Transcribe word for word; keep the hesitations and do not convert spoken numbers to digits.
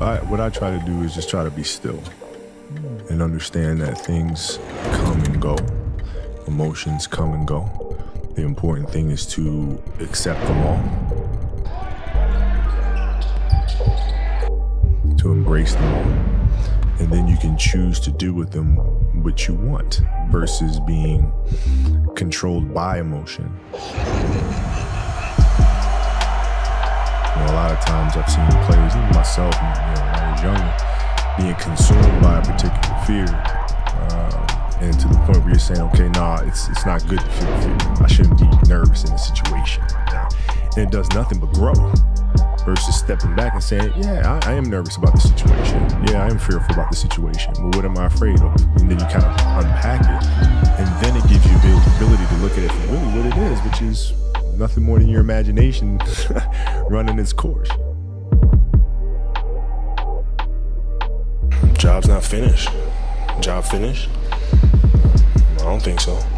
I, what I try to do is just try to be still and understand that things come and go. Emotions come and go. The important thing is to accept them all, to embrace them all, and then you can choose to do with them what you want versus being controlled by emotion. You know, a lot of times I've seen players, even myself, you know, when I was younger, being consumed by a particular fear, um, and to the point where you're saying, okay, nah, it's it's not good to feel fear. I shouldn't be nervous in a situation like that. And it does nothing but grow, versus stepping back and saying, yeah, I, I am nervous about the situation. Yeah, I am fearful about the situation. But what am I afraid of? And then you kind of unpack it, and then it gives you the ability to look at it for really what it is, which is nothing more than your imagination running its course. Job's not finished. Job finished? I don't think so.